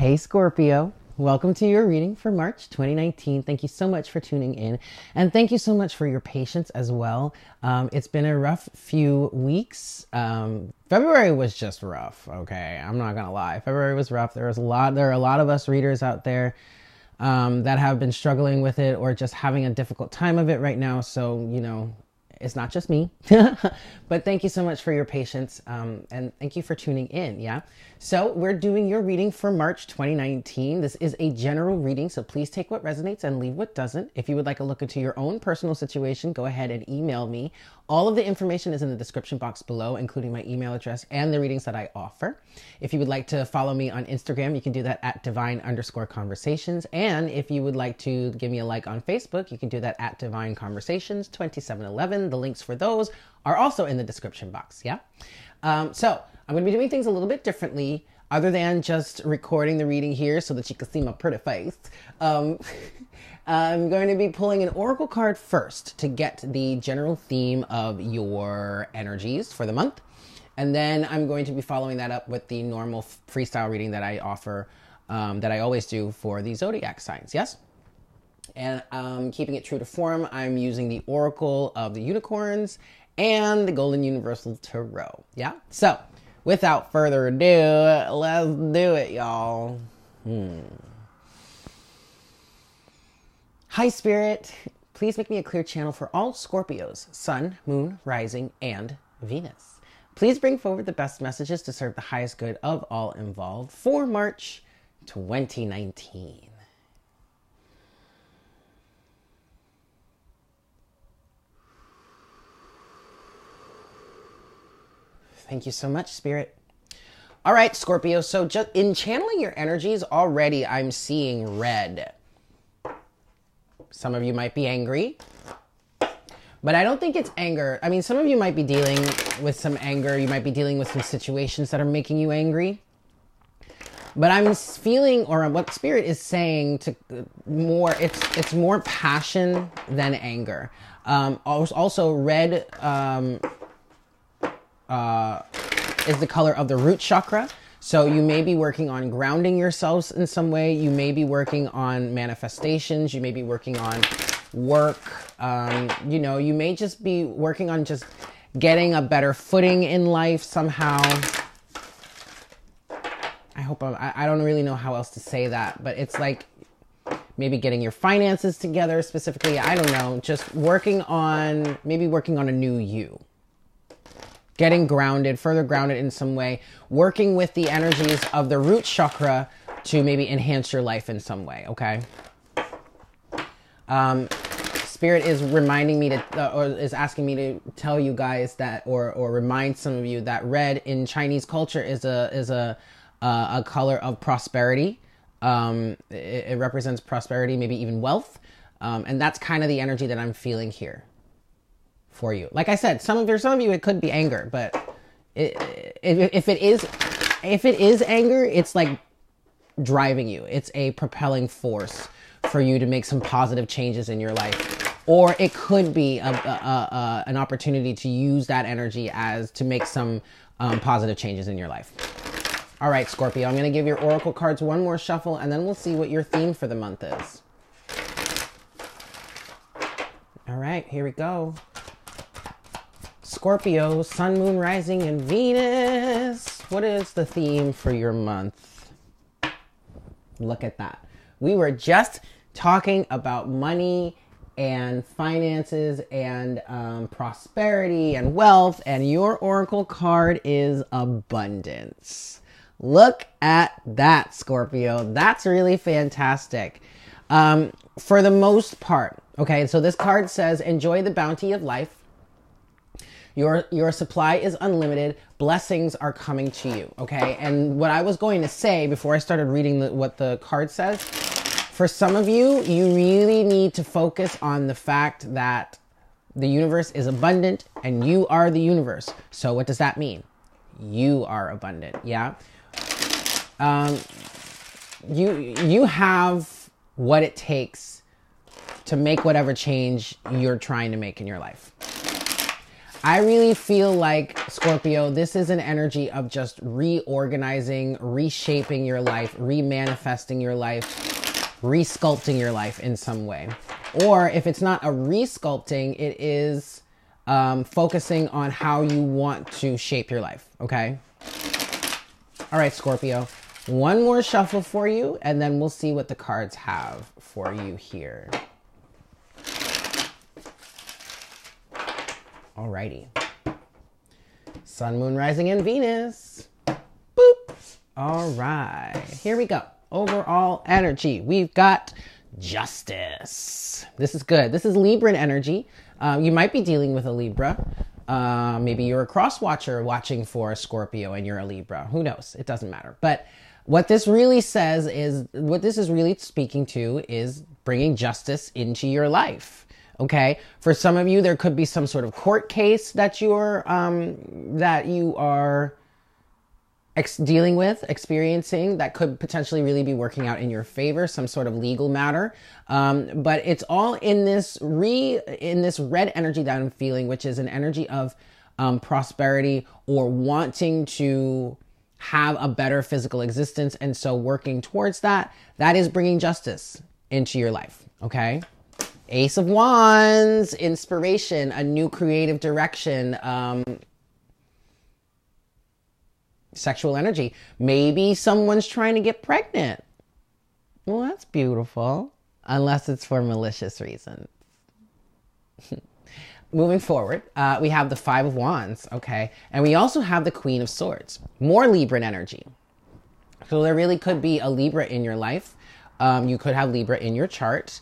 Hey Scorpio, welcome to your reading for March 2019. Thank you so much for tuning in, and thank you so much for your patience as well. It's been a rough few weeks. February was just rough, okay? I'm not gonna lie. February was rough. There are a lot of us readers out there that have been struggling with it or just having a difficult time of it right now. So, you know, it's not just me, but thank you so much for your patience. And thank you for tuning in. Yeah. So we're doing your reading for March 2019. This is a general reading, so please take what resonates and leave what doesn't. If you would like a look into your own personal situation, go ahead and email me. All of the information is in the description box below, including my email address and the readings that I offer. If you would like to follow me on Instagram, you can do that at divine_conversations. And if you would like to give me a like on Facebook, you can do that at Divine Conversations 2711. The links for those are also in the description box. Yeah. So I'm going to be doing things a little bit differently other than just recording the reading here so that you can see my pretty face. I'm going to be pulling an oracle card first to get the general theme of your energies for the month. And then I'm going to be following that up with the normal freestyle reading that I offer, that I always do for the zodiac signs. Yes. And keeping it true to form, I'm using the Oracle of the Unicorns and the Golden Universal Tarot. Yeah. So without further ado, let's do it, y'all. High Spirit, please make me a clear channel for all Scorpios, Sun, Moon, Rising, and Venus. Please bring forward the best messages to serve the highest good of all involved for March 2019. Thank you so much, Spirit. All right, Scorpio. So just in channeling your energies already, I'm seeing red. Some of you might be angry, but I don't think it's anger. I mean, some of you might be dealing with some anger. You might be dealing with some situations that are making you angry, but I'm feeling, or what Spirit is saying to more, it's more passion than anger. Also red, is the color of the root chakra. So you may be working on grounding yourselves in some way. You may be working on manifestations. You may be working on work. You know, you may just be working on just getting a better footing in life somehow. I hope I don't really know how else to say that, but it's like maybe getting your finances together specifically. I don't know, just maybe working on a new you. Getting grounded, further grounded in some way, working with the energies of the root chakra to maybe enhance your life in some way, okay? Spirit is reminding me to, or is asking me to tell you guys that, or remind some of you that red in Chinese culture is a color of prosperity. It represents prosperity, maybe even wealth. And that's kind of the energy that I'm feeling here for you. Like I said, some of you, it could be anger, but if it is anger, it's like driving you. It's a propelling force for you to make some positive changes in your life. Or it could be an opportunity to use that energy to make some positive changes in your life. All right, Scorpio, I'm going to give your oracle cards one more shuffle, and then we'll see what your theme for the month is. All right, here we go. Scorpio, Sun, Moon, Rising, and Venus. What is the theme for your month? Look at that. We were just talking about money and finances and prosperity and wealth, and your oracle card is abundance. Look at that, Scorpio. That's really fantastic. For the most part, okay, so this card says, enjoy the bounty of life. Your supply is unlimited. Blessings are coming to you, okay? And what I was going to say before I started reading what the card says, for some of you, you really need to focus on the fact that the universe is abundant and you are the universe. So what does that mean? You are abundant, yeah? You have what it takes to make whatever change you're trying to make in your life. I really feel like, Scorpio, this is an energy of just reorganizing, reshaping your life, remanifesting your life, resculpting your life in some way. Or if it's not a resculpting, it is focusing on how you want to shape your life, okay? All right, Scorpio, one more shuffle for you, and then we'll see what the cards have for you here. Alrighty. Sun, Moon, Rising, and Venus. Boop. All right. Here we go. Overall energy. We've got justice. This is good. This is Libran energy. You might be dealing with a Libra. Maybe you're a cross watcher watching for a Scorpio and you're a Libra. Who knows? It doesn't matter. But what this really says is, what this is really speaking to is bringing justice into your life. Okay, for some of you, there could be some sort of court case that you're dealing with, experiencing, that could potentially really be working out in your favor, some sort of legal matter. But it's all in this red energy that I'm feeling, which is an energy of prosperity or wanting to have a better physical existence, and so working towards that. That is bringing justice into your life. Okay. Ace of Wands, inspiration, a new creative direction, sexual energy. Maybe someone's trying to get pregnant. Well, that's beautiful, unless it's for malicious reasons. Moving forward, we have the Five of Wands, okay? And we also have the Queen of Swords, more Libran energy. So there really could be a Libra in your life. You could have Libra in your chart.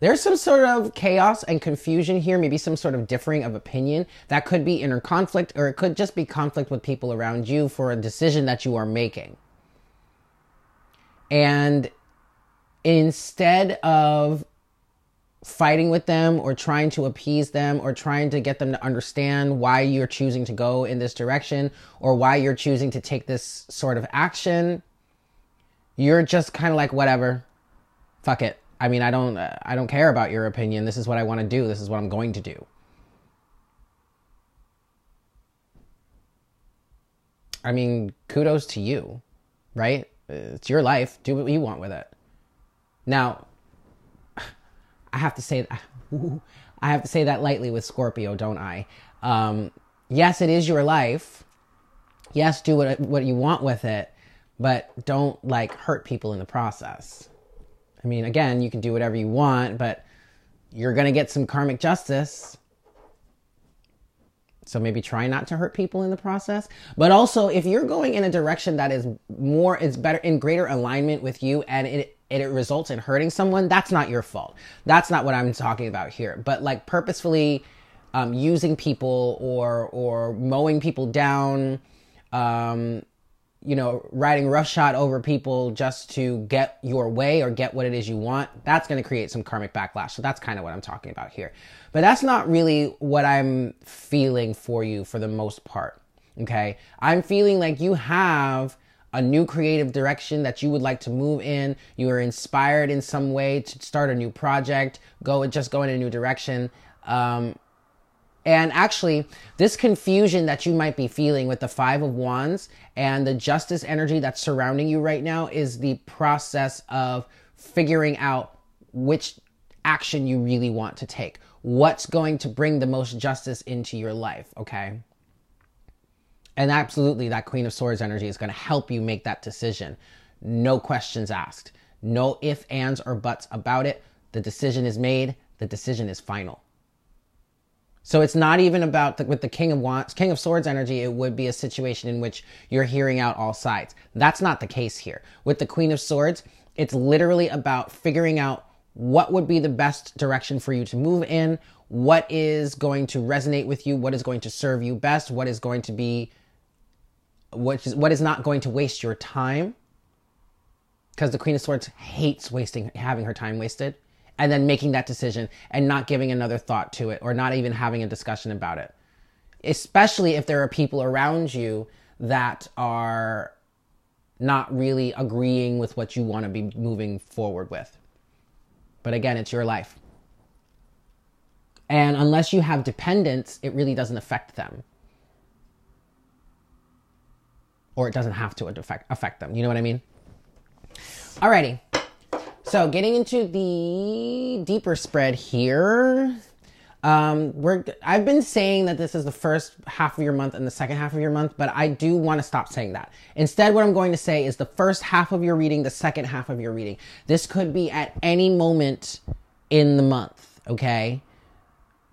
There's some sort of chaos and confusion here, maybe some sort of differing of opinion. That could be inner conflict, or it could just be conflict with people around you for a decision that you are making. And instead of fighting with them or trying to appease them or trying to get them to understand why you're choosing to go in this direction or why you're choosing to take this sort of action, you're just kind of like, whatever, fuck it. I mean, I don't care about your opinion. This is what I want to do. This is what I'm going to do. I mean, kudos to you, right? It's your life. Do what you want with it. Now, I have to say that, lightly with Scorpio, don't I? Yes, it is your life. Yes, do what you want with it, but don't like hurt people in the process. I mean, again, you can do whatever you want, but you're going to get some karmic justice. So maybe try not to hurt people in the process. But also, if you're going in a direction that is more, is better, in greater alignment with you, and it results in hurting someone, that's not your fault. That's not what I'm talking about here. But like purposefully using people or mowing people down, you know, riding roughshod over people just to get your way or get what it is you want, that's going to create some karmic backlash. So that's kind of what I'm talking about here. But that's not really what I'm feeling for you for the most part, okay? I'm feeling like you have a new creative direction that you would like to move in. You are inspired in some way to start a new project, just go in a new direction. And actually, this confusion that you might be feeling with the Five of Wands and the justice energy that's surrounding you right now is the process of figuring out which action you really want to take. What's going to bring the most justice into your life, okay? And absolutely, that Queen of Swords energy is going to help you make that decision. No questions asked. No ifs, ands, or buts about it. The decision is made. The decision is final. So it's not even about, with the King of Swords energy, it would be a situation in which you're hearing out all sides. That's not the case here. With the Queen of Swords, it's literally about figuring out what would be the best direction for you to move in, what is going to resonate with you, what is going to serve you best, what is going to be, what is not going to waste your time. Because the Queen of Swords hates having her time wasted. And then making that decision and not giving another thought to it or not even having a discussion about it. Especially if there are people around you that are not really agreeing with what you want to be moving forward with. But again, it's your life. And unless you have dependents, it really doesn't affect them. Or it doesn't have to affect them. You know what I mean? Alrighty. So getting into the deeper spread here. I've been saying that this is the first half of your month and the second half of your month, but I do want to stop saying that. Instead, what I'm going to say is the first half of your reading, the second half of your reading. This could be at any moment in the month, okay?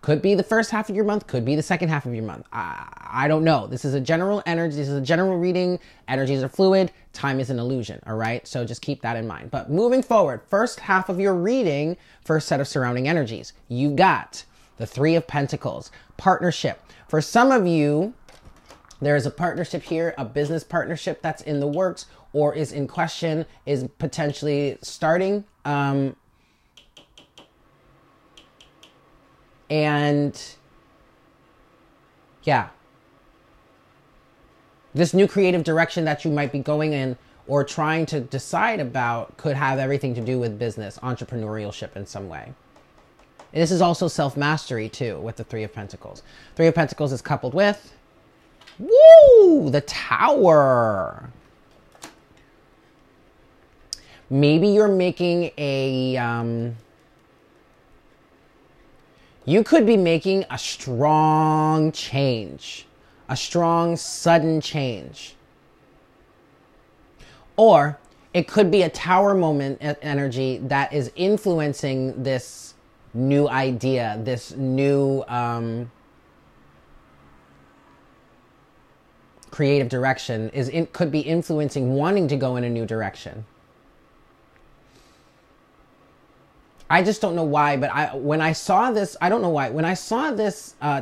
Could be the first half of your month, could be the second half of your month. I don't know. This is a general energy. This is a general reading. Energies are fluid. Time is an illusion, all right? So just keep that in mind. But moving forward, first half of your reading, first set of surrounding energies. You've got the Three of Pentacles, partnership. For some of you, there is a partnership here, a business partnership that's in the works or is in question, is potentially starting. And yeah, this new creative direction that you might be going in or trying to decide about could have everything to do with business, entrepreneurship in some way. This is also self-mastery too with the Three of Pentacles. Three of Pentacles is coupled with, woo, the Tower. Maybe you're making a, you could be making a strong change, a strong sudden change. Or it could be a Tower moment energy that is influencing this new idea, this new creative direction could be influencing wanting to go in a new direction. I just don't know why, but when I saw this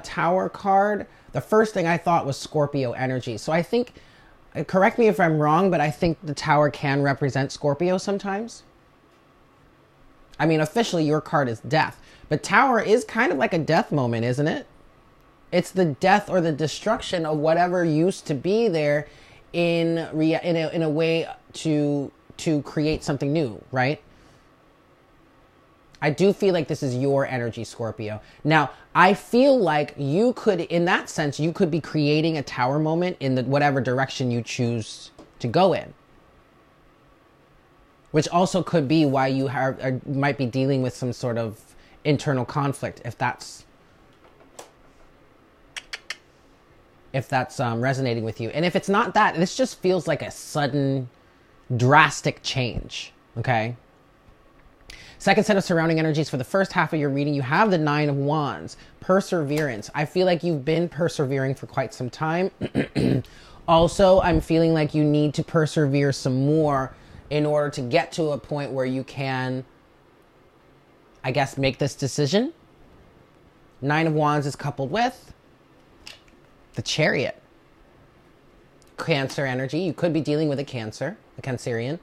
Tower card, the first thing I thought was Scorpio energy. So I think, correct me if I'm wrong, but I think the Tower can represent Scorpio sometimes. I mean, officially your card is death, but Tower is kind of like a death moment, isn't it? It's the death or the destruction of whatever used to be there in a way to create something new, right? I do feel like this is your energy, Scorpio. Now, I feel like you could, in that sense, you could be creating a Tower moment in whatever direction you choose to go in. Which also could be why you might be dealing with some sort of internal conflict, if that's resonating with you. And if it's not that, this just feels like a sudden, drastic change, okay? Second set of surrounding energies for the first half of your reading, you have the Nine of Wands, perseverance. I feel like you've been persevering for quite some time. Also, I'm feeling like you need to persevere some more in order to get to a point where you can, I guess, make this decision. Nine of Wands is coupled with the Chariot. Cancer energy. You could be dealing with a Cancer, a Cancerian.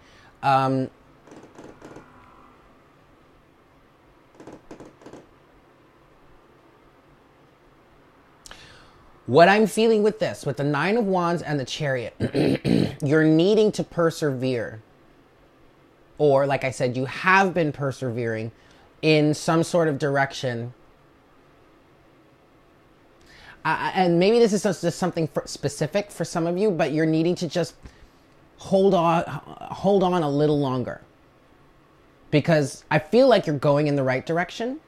What I'm feeling with this, with the Nine of Wands and the Chariot, you're needing to persevere. Or, like I said, you have been persevering in some sort of direction. And maybe this is just something specific for some of you, but you're needing to just hold on a little longer. Because I feel like you're going in the right direction.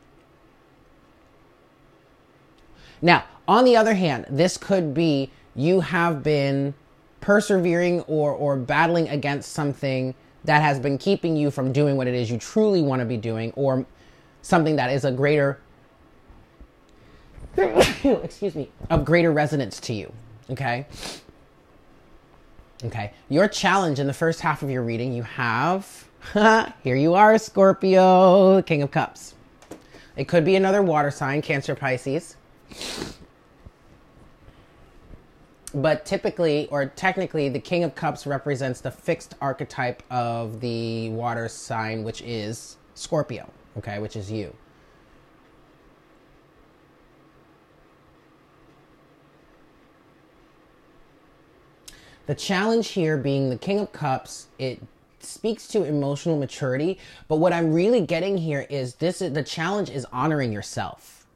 Now, on the other hand, this could be you have been persevering or battling against something that has been keeping you from doing what it is you truly want to be doing, or something that is a greater, excuse me, of greater resonance to you, okay? Okay, your challenge in the first half of your reading, you have, here you are, Scorpio, King of Cups. It could be another water sign, Cancer, Pisces. But typically, or technically, the King of Cups represents the fixed archetype of the water sign, which is Scorpio, okay, which is you. The challenge here being the King of Cups, it speaks to emotional maturity, but what I'm really getting here is the challenge is honoring yourself.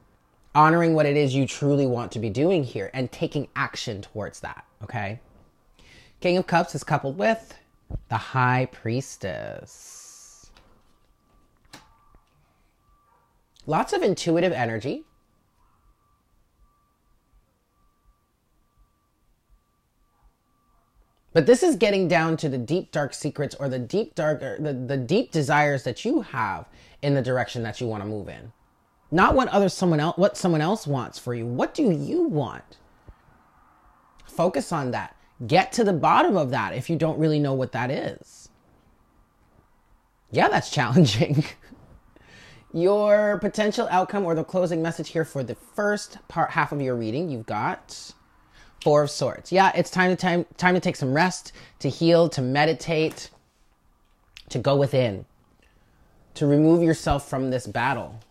honoring what it is you truly want to be doing here and taking action towards that, okay? King of Cups is coupled with the High Priestess. Lots of intuitive energy. But this is getting down to the deep, dark secrets or the deep, dark, or the deep desires that you have in the direction that you want to move in. Not what what someone else wants for you. What do you want? Focus on that. Get to the bottom of that if you don't really know what that is. Yeah, that's challenging. Your potential outcome or the closing message here for the first part, half of your reading, you've got Four of Swords. Yeah, it's time to take some rest, to heal, to meditate, to go within, to remove yourself from this battle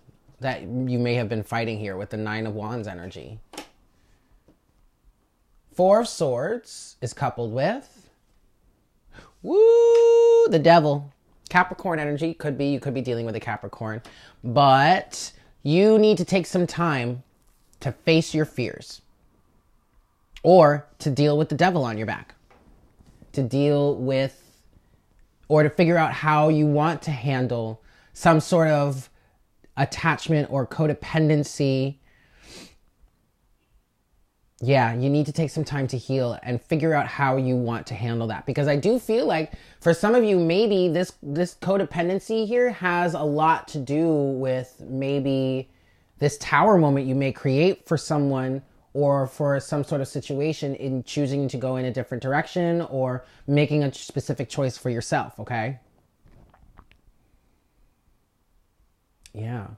that you may have been fighting here with the Nine of Wands energy. Four of Swords is coupled with, woo, the Devil. Capricorn energy. You could be dealing with a Capricorn, but you need to take some time to face your fears. Or to deal with the devil on your back. To deal with, or to figure out how you want to handle some sort of attachment or codependency. Yeah, you need to take some time to heal and figure out how you want to handle that. Because I do feel like for some of you, maybe this codependency here has a lot to do with maybe this tower moment you may create for someone or for some sort of situation in choosing to go in a different direction or making a specific choice for yourself, okay? Yeah.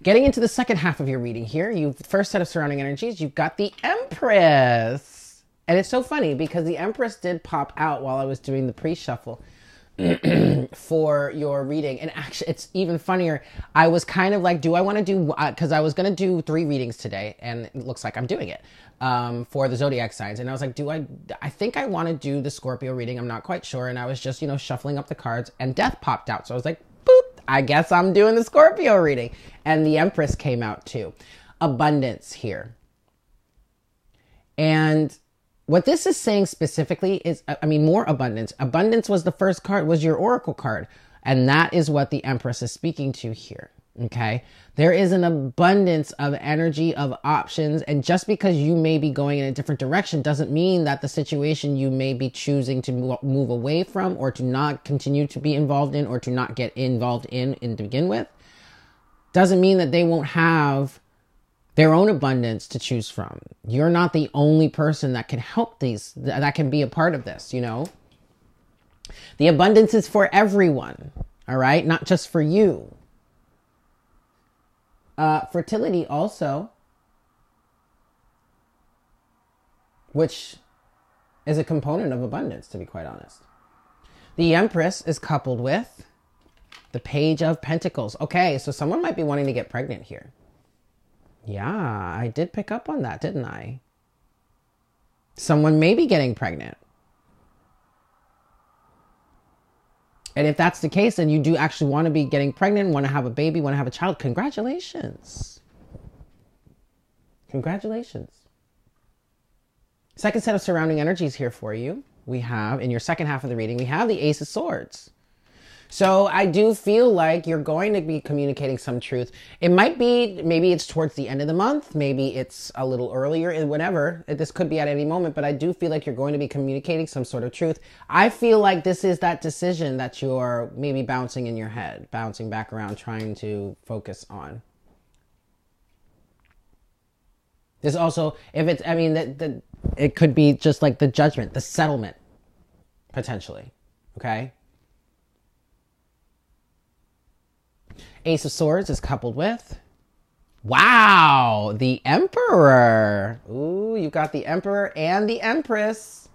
Getting into the second half of your reading here, you've first set of surrounding energies, you've got the Empress. And it's so funny because the Empress did pop out while I was doing the pre-shuffle for your reading. And actually, it's even funnier. I was kind of like, do I want to do, because I was going to do 3 readings today, and it looks like I'm doing it for the zodiac signs. And I was like, I think I want to do the Scorpio reading. I'm not quite sure. And I was just, shuffling up the cards, and Death popped out. So I was like, boop, I guess I'm doing the Scorpio reading. And the Empress came out too. Abundance here. And what this is saying specifically is, more abundance. Abundance was the first card, was your oracle card. And that is what the Empress is speaking to here, okay? There is an abundance of energy, of options. And just because you may be going in a different direction doesn't mean that the situation you may be choosing to move away from or to not continue to be involved in or to not get involved in to begin with, doesn't mean that they won't have their own abundance to choose from. You're not the only person that can help these, that can be a part of this, The abundance is for everyone, all right? Not just for you. Fertility also, which is a component of abundance, to be quite honest. The Empress is coupled with the Page of Pentacles. Okay, so someone might be wanting to get pregnant here. Yeah, I did pick up on that, didn't I? Someone may be getting pregnant. And if that's the case, then you do actually want to be getting pregnant, want to have a baby, want to have a child. Congratulations. Congratulations. Second set of surrounding energies here for you. We have, in your second half of the reading, we have the Ace of Swords. So I do feel like you're going to be communicating some truth. It might be, maybe it's towards the end of the month. Maybe it's a little earlier, whatever. This could be at any moment, but I do feel like you're going to be communicating some sort of truth. I feel like this is that decision that you're maybe bouncing in your head, bouncing back around, trying to focus on. This also, it could be just like the judgment, the settlement, potentially, okay? Ace of Swords is coupled with, wow, the Emperor. Ooh, you've got the Emperor and the Empress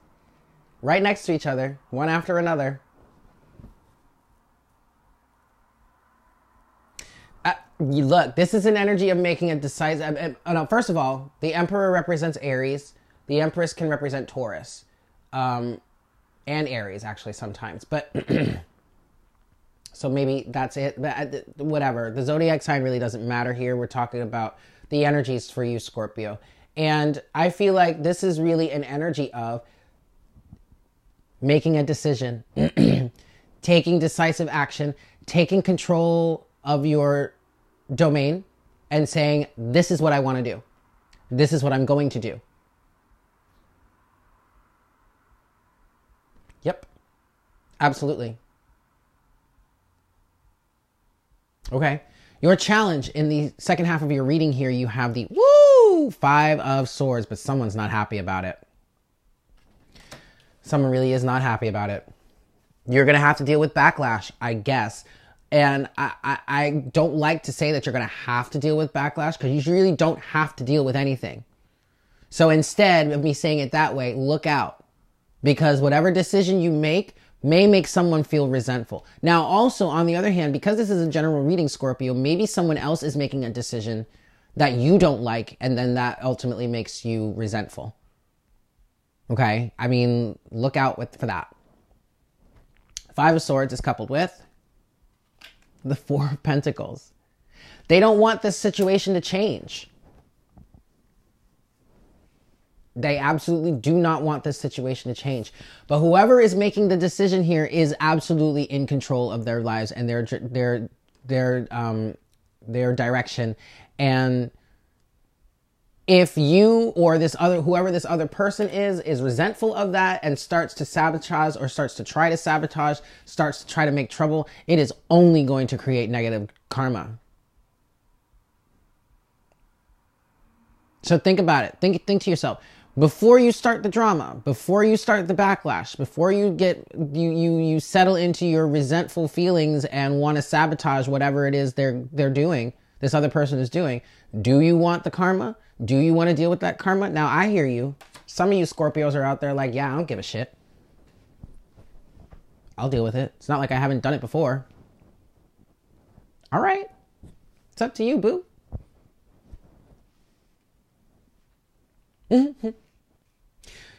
right next to each other, one after another. Look, this is an energy of making a decisive... first of all, the Emperor represents Aries. The Empress can represent Taurus. And Aries, actually, sometimes. But... So maybe that's it, whatever. The zodiac sign really doesn't matter here. We're talking about the energies for you, Scorpio. And I feel like this is really an energy of making a decision, taking decisive action, taking control of your domain and saying, this is what I want to do. This is what I'm going to do. Yep, absolutely. Okay, your challenge in the second half of your reading here, you have the Five of Swords, but someone's not happy about it. Someone really is not happy about it. You're going to have to deal with backlash, I guess. And I don't like to say that you're going to have to deal with backlash, because you really don't have to deal with anything. So instead of me saying it that way, look out. Because whatever decision you make may make someone feel resentful. Now also, on the other hand, because this is a general reading, Scorpio, maybe someone else is making a decision that you don't like, and then that ultimately makes you resentful. Okay? I mean, look out for that. Five of Swords is coupled with the Four of Pentacles. They don't want this situation to change. They absolutely do not want this situation to change. But whoever is making the decision here is absolutely in control of their lives and their direction. And if you or this other, whoever this other person is resentful of that and starts to sabotage or starts to try to sabotage, starts to try to make trouble, it is only going to create negative karma. So think about it. Think to yourself. Before you start the drama, before you start the backlash, before you get, you settle into your resentful feelings and want to sabotage whatever it is they're doing, this other person is doing, do you want the karma? Do you want to deal with that karma? Now, I hear you. Some of you Scorpios are out there like, yeah, I don't give a shit. I'll deal with it. It's not like I haven't done it before. All right. It's up to you, boo.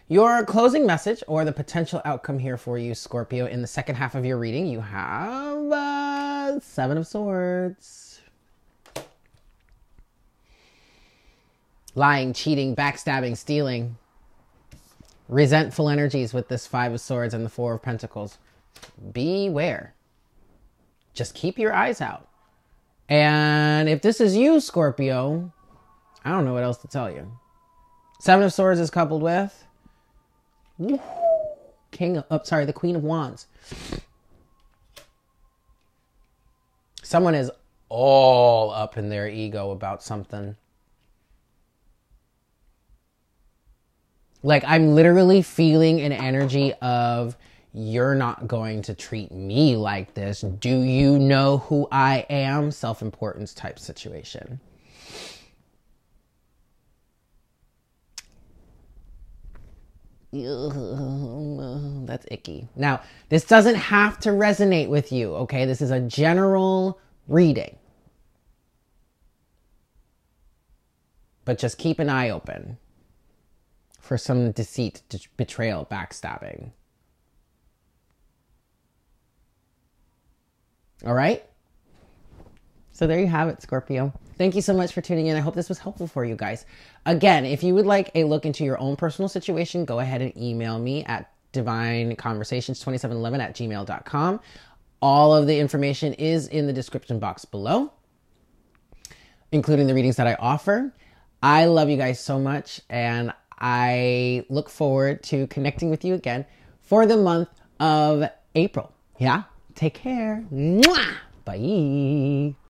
Your closing message or the potential outcome here for you, Scorpio, in the second half of your reading, you have Seven of Swords. Lying, cheating, backstabbing, stealing. Resentful energies with this Five of Swords and the Four of Pentacles. Beware. Just keep your eyes out. And if this is you, Scorpio, I don't know what else to tell you. Seven of Swords is coupled with the Queen of Wands. Someone is all up in their ego about something. Like, I'm literally feeling an energy of, you're not going to treat me like this. Do you know who I am? Self-importance type situation. Ugh, that's icky. Now, this doesn't have to resonate with you, okay? This is a general reading. But just keep an eye open for some deceit, betrayal, backstabbing. All right? So there you have it, Scorpio. Thank you so much for tuning in. I hope this was helpful for you guys. Again, if you would like a look into your own personal situation, go ahead and email me at divineconversations2711@gmail.com. All of the information is in the description box below, including the readings that I offer. I love you guys so much, and I look forward to connecting with you again for the month of April. Yeah? Take care. Mwah! Bye.